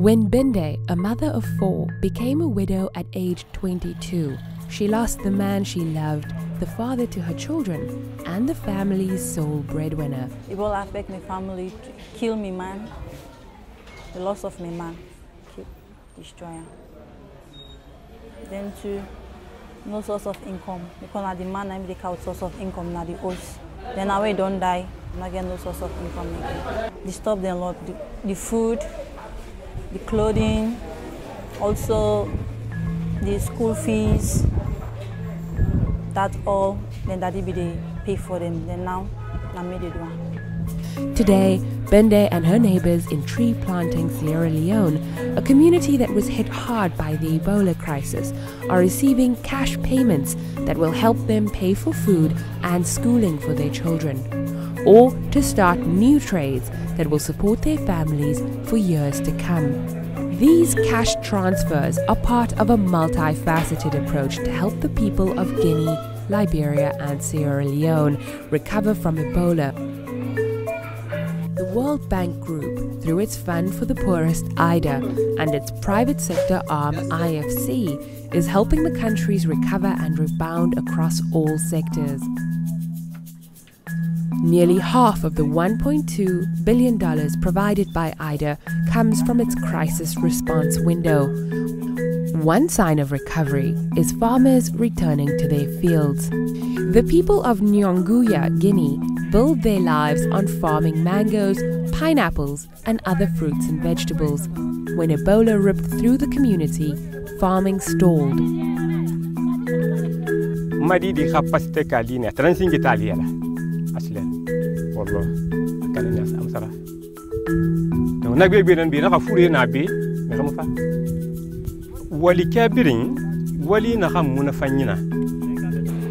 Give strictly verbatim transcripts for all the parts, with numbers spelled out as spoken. When Binde, a mother of four, became a widow at age twenty-two, she lost the man she loved, the father to her children, and the family's sole breadwinner. Ebola affected my family, killed my man. The loss of my man, destroyer. Then too, no source of income, because now the man I make out source of income now the house. Then now we don't die, now get no source of income again. Disturb them a lot, the, the food, the clothing, also the school fees, that's all, then daddy be they pay for them, then now, I made it one. Today, Bende and her neighbors in tree planting Sierra Leone, a community that was hit hard by the Ebola crisis, are receiving cash payments that will help them pay for food and schooling for their children, or to start new trades that will support their families for years to come. These cash transfers are part of a multifaceted approach to help the people of Guinea, Liberia and Sierra Leone recover from Ebola. The World Bank Group, through its Fund for the Poorest, I D A, and its private sector arm, I F C, is helping the countries recover and rebound across all sectors. Nearly half of the one point two billion dollars provided by I D A comes from its crisis response window. One sign of recovery is farmers returning to their fields. The people of Nyonguya, Guinea, build their lives on farming mangoes, pineapples, and other fruits and vegetables. When Ebola ripped through the community, farming stalled.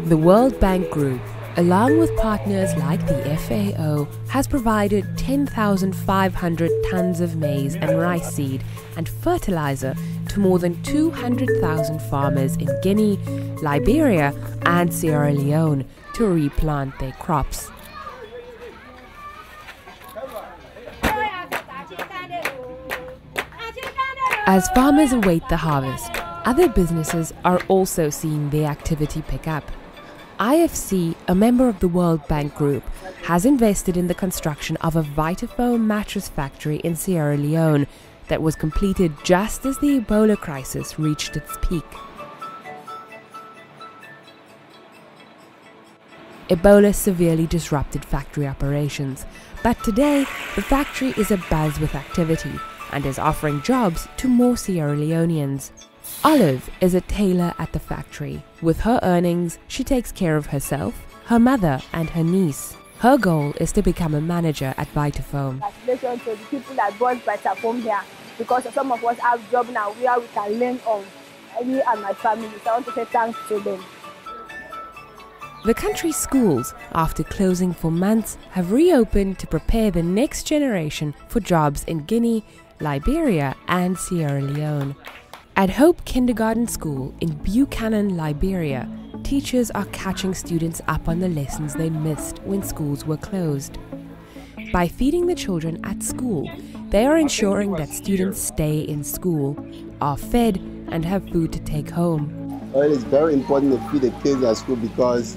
The World Bank Group, along with partners like the F A O, has provided ten thousand five hundred tons of maize and rice seed and fertilizer to more than two hundred thousand farmers in Guinea, Liberia and Sierra Leone to replant their crops. As farmers await the harvest, other businesses are also seeing their activity pick up. I F C, a member of the World Bank Group, has invested in the construction of a VitaFoam mattress factory in Sierra Leone that was completed just as the Ebola crisis reached its peak. Ebola severely disrupted factory operations, but today the factory is abuzz with activity and is offering jobs to more Sierra Leoneans. Olive is a tailor at the factory. With her earnings, she takes care of herself, her mother and her niece. Her goal is to become a manager at VitaFoam. Congratulations to the people that bought VitaFoam here, because some of us have jobs now where we can learn on, me and my family. So I want to say thanks to them. The country's schools, after closing for months, have reopened to prepare the next generation for jobs in Guinea, Liberia and Sierra Leone. At Hope Kindergarten School in Buchanan, Liberia, teachers are catching students up on the lessons they missed when schools were closed. By feeding the children at school, they are ensuring that students stay in school, are fed and have food to take home. Well, it's very important to feed the kids at school, because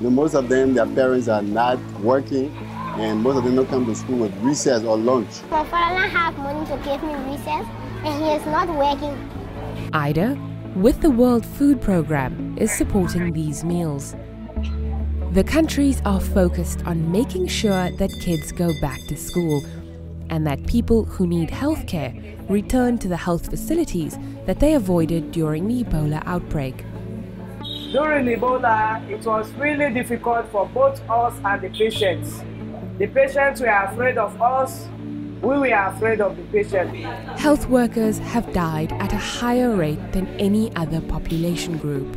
you know, most of them, their parents are not working, and most of them don't come to school with recess or lunch. My father doesn't have money to give me recess, and he is not working. I D A, with the World Food Programme, is supporting these meals. The countries are focused on making sure that kids go back to school, and that people who need health care return to the health facilities that they avoided during the Ebola outbreak. During Ebola, it was really difficult for both us and the patients. The patients were afraid of us, we were afraid of the patients. Health workers have died at a higher rate than any other population group.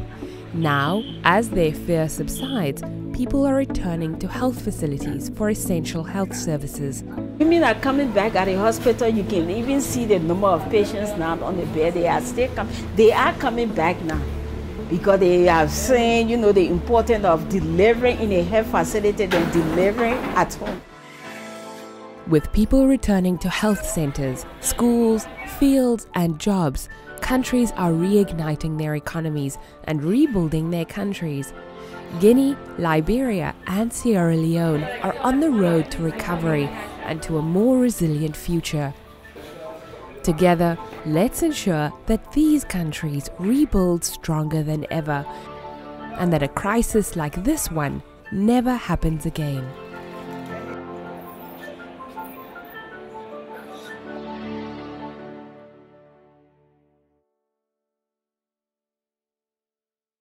Now, as their fear subsides, people are returning to health facilities for essential health services. Women are coming back at the hospital. You can even see the number of patients now on the bed. They are still coming. They are coming back now, because they are saying, you know, the importance of delivering in a health facility than delivering at home. With people returning to health centers, schools, fields and jobs, countries are reigniting their economies and rebuilding their countries. Guinea, Liberia and Sierra Leone are on the road to recovery and to a more resilient future. Together, let's ensure that these countries rebuild stronger than ever and that a crisis like this one never happens again.